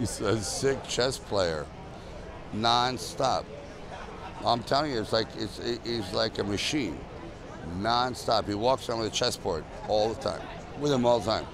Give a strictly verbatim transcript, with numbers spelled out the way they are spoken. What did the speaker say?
She's a sick chess player, nonstop. I'm telling you, it's like it's he's like a machine, nonstop. He walks on the chessboard all the time, with him all the time.